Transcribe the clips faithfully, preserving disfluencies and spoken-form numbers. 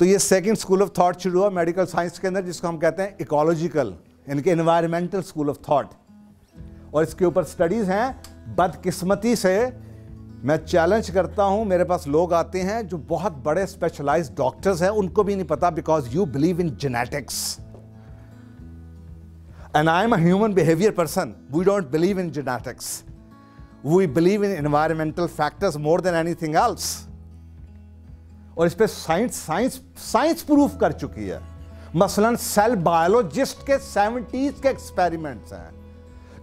तो ये second school of thought शुरू हुआ मेडिकल साइंस के अंदर, जिसको हम कहते हैं इकोलॉजिकल यानी कि एनवायरमेंटल स्कूल ऑफ थॉट, और इसके ऊपर स्टडीज हैं। बदकिस्मती से मैं चैलेंज करता हूं, मेरे पास लोग आते हैं जो बहुत बड़े स्पेशलाइज्ड डॉक्टर्स हैं, उनको भी नहीं पता, because you believe in genetics and I am a human behaviour person. We don't believe in genetics, we believe in environmental factors more than anything else. और इस पर साइंस साइंस साइंस प्रूफ कर चुकी है। मसलन सेल बायोलॉजिस्ट के seventies के experiments हैं,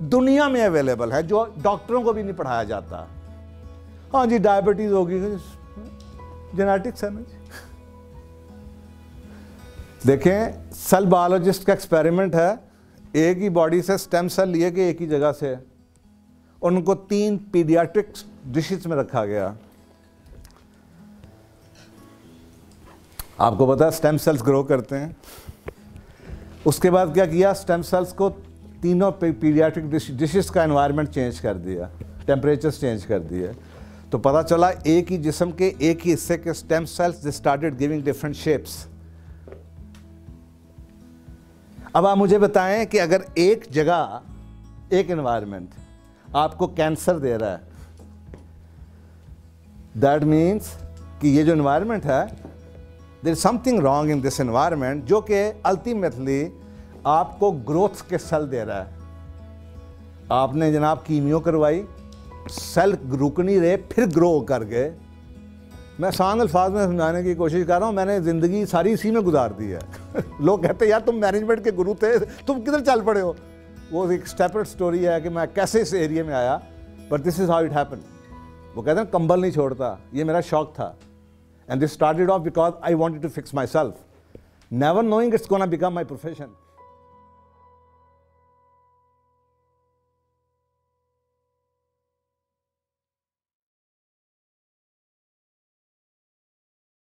दुनिया में अवेलेबल है, जो डॉक्टरों को भी नहीं पढ़ाया जाता। हाँ जी, डायबिटीज होगी, जेनेटिक्स है ना जी। देखें, सेल बायोलॉजिस्ट का एक्सपेरिमेंट है, एक ही बॉडी से स्टेम सेल लिए गए एक ही जगह से, उनको तीन पीडियाट्रिक डिशेस में रखा गया। आपको पता है स्टेम सेल्स ग्रो करते हैं। उसके बाद क्या किया, स्टेम सेल्स को तीनों पीडियाट्रिक डिशेस का एनवायरनमेंट चेंज कर दिया, टेम्परेचर्स चेंज कर दिए, तो पता चला एक ही जिस्म के एक ही हिस्से के stem cells they started giving different shapes. अब आप मुझे बताएं कि अगर एक जगह एक एनवायरनमेंट आपको कैंसर दे रहा है, दैट मीन्स कि ये जो एनवायरनमेंट है, there is something wrong in this environment, जो कि अल्टीमेटली आपको ग्रोथ के सेल दे रहा है। आपने जनाब कीमियो करवाई, सेल रुक नहीं रहे, फिर ग्रो कर गए। मैं आसान अल्फाज में समझाने की कोशिश कर रहा हूँ, मैंने ज़िंदगी सारी इसी में गुजार दी है। लोग कहते हैं यार तुम मैनेजमेंट के गुरु थे, तुम किधर चल पड़े हो। वो एक स्टेपर स्टोरी है कि मैं कैसे इस एरिया में आया, but this is how it happen. वो कहते हैं कंबल नहीं छोड़ता, ये मेरा शौक था, and this started off because I wanted to fix myself, never knowing it's gonna become my profession.